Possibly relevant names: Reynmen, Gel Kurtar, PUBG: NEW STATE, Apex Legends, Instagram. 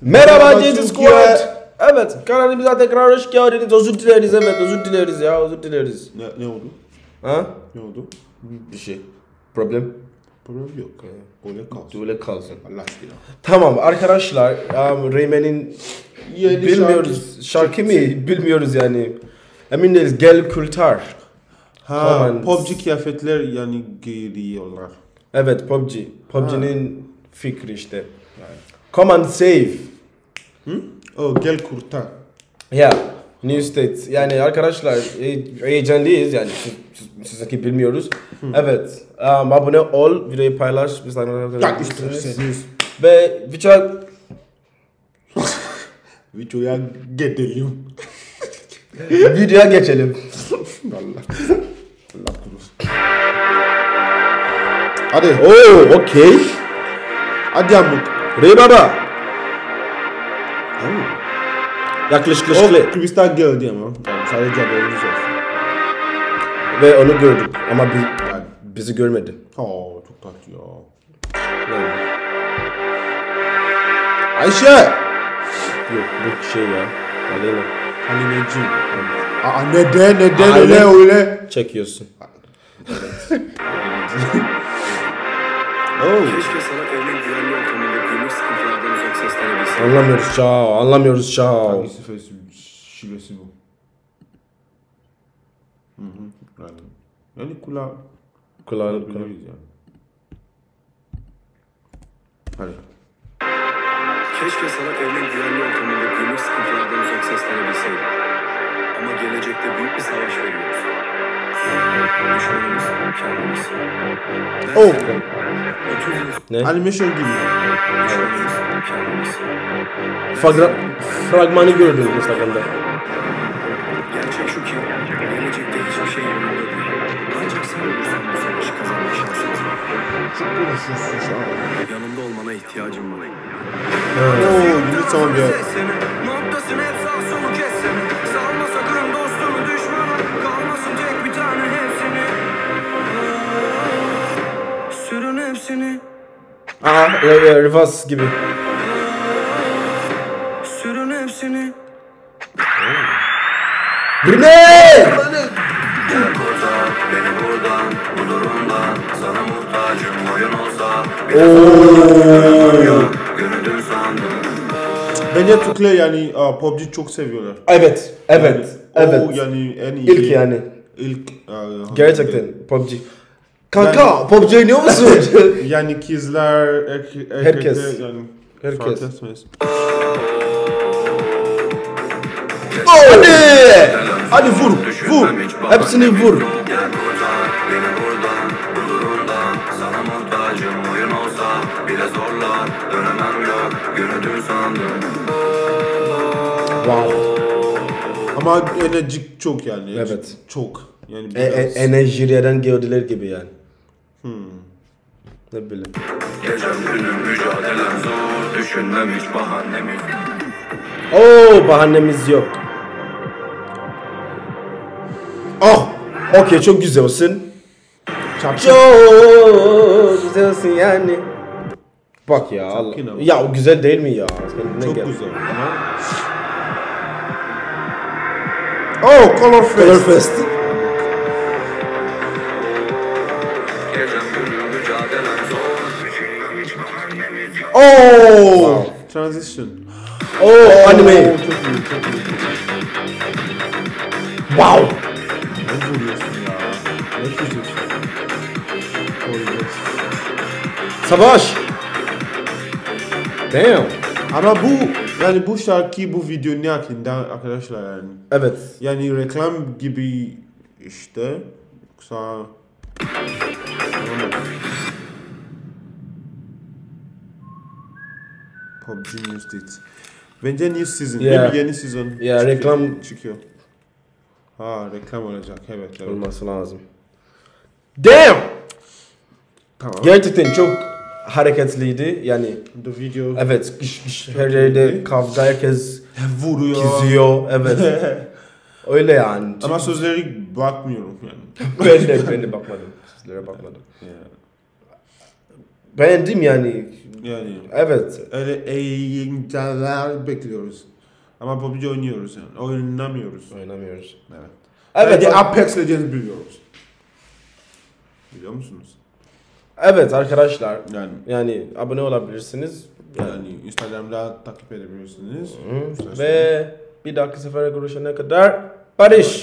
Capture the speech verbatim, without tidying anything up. Merhaba Gel Kurtar. Evet, kanalımıza tekrar hoş geldiniz. Özür dileriz, evet özür dileriz ya, özür dileriz. Ne, ne oldu? Ha? Ne oldu? Bir şey. Problem? Problem yok. Öyle kalsın. Öyle kalsın. Allah aşkına. Tamam arkadaşlar, um, Reynmen'in bilmiyoruz şarkı, şarkı mı? Bilmiyoruz yani. Emin değiliz. Gel Kurtar. Ha, P U B G kıyafetler yani giyiyorlar. Evet, P U B G. P U B G'nin fikri işte. Yani. Come and save. Hmm? Oh, Gel Kurtar. Yeah, New State. Yani arkadaşlar heyecanlıyız yani, sizdeki bilmiyoruz. Hmm. Evet, um, abone ol, videoyu paylaş. Biz ve video videoya geçelim. Videoya geçelim. Allah. Allah korusun. Hadi. Oh, okay. Hadi amuk. Rey baba. Yaklaşık yaklaşık. O kristal geldi ama. Yani sadece haberimiz olsun. Ve onu gördük ama bi yani bizi görmedi. Oo, çok tatlı ya. Evet. Ayşe. Yok bu şey ya. Aleyna. Halimeci. Aa neden neden öyle öyle? Çekiyorsun. Evet. Keşke sana evin güvenli ortamında gümüş sıkıntılardan uzak seslenebilsin. Anlamıyoruz çao, anlamıyoruz çao. Hangisi şivesi bu? Hı hı. Yani kulağı... Kulağı... Kulağı... Hadi. Keşke sana evin güvenli ortamında gümüş sıkıntılardan uzak seslenebilsin. Ama gelecekte büyük bir savaş veriyoruz. Oh. Ne? Animasyon gibi. Fagra fragmanı gördünüz Instagram'da. Gerçek şu ki gelecekte hiçbir şey yok. Ancak sen olursan bu savaşı kazanma şansınız var. Çok konuşuyorsun şu an. Yanımda olmana ihtiyacım var. Ooo yürü tamam ya. Aha, reverse gibi. Sürün hepsini. Beni buradan, bu durumdan sana muhtacım oyun olsa. Bence Türkler yani P U B G çok seviyorlar. Evet, evet, evet. O yani en iyi. İlk yani. İlk. Gerçekten P U B G. Kanka, P U B G oynuyor musun? Yani kızlar, erkekler, herkes. Yani herkes. Hadi! Hadi vur, vur. Hepsini vur. Wow. Ama enerjik çok yani. Evet. Çok. Yani e, e, enerjiden geldiler gibi yani. Hmm. Ne bileyim. Gecem günüm mücadelem zor, düşünmem hiç bahanemiz. Ooo bahanemiz yok. Oh! Okey çok güzelsin. Çok güzelsin yani. Bak ya Allah. Ya o güzel değil mi ya? Çok gel. Güzel. Oh! Color Fest. Color Fest. Oh, wow. Transition. Oh, oh anime. Çok iyi, çok iyi. Wow. Ne vuruyorsun ya? Ne vuruyorsun? Savaş. Damn. Ama bu yani bu şarkı bu videonun hakkında arkadaşlar yani. Evet. Yani reklam gibi işte. Yoksa. P U B G New State. Bence New Season. Yeah. Ne yeni sezon. Ya yeah, reklam çıkıyor. Ha reklam olacak evet. Evet. Olması lazım. Damn! Tamam. Gerçekten çok hareketliydi yani. The video. Evet. Her yerde kavga herkes vuruyor. Kiziyor evet. Öyle yani. Ama sözleri bakmıyorum yani. ben de ben de bakmadım. Sözlere bakmadım. Yeah. Beğendim yani. Yani. Evet. Öyle eğlenceler bekliyoruz. Ama P U B G oynuyoruz yani. Oynamıyoruz. Oynamıyoruz. Evet. Evet. Yani Apex Legends biliyoruz. Biliyor musunuz? Evet arkadaşlar. Yani. Yani abone olabilirsiniz. Yani, yani Instagram'da takip edebilirsiniz. Hı -hı. Ve bir dahaki sefere görüşene kadar barış.